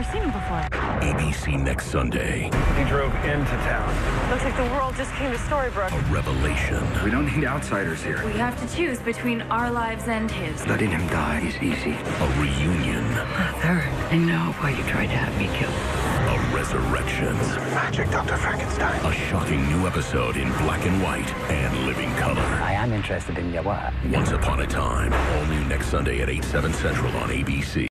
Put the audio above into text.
never seen him before. ABC next Sunday. He drove into town. Looks like the world just came to Storybrooke. A revelation. We don't need outsiders here. We have to choose between our lives and his. Letting him die is easy. A reunion. Arthur, I know why you tried to have me killed. Resurrection. Magic, Dr. Frankenstein. A shocking new episode in black and white and living color. I am interested in your work. Once Upon a Time. All new next Sunday at 8/7 Central on ABC.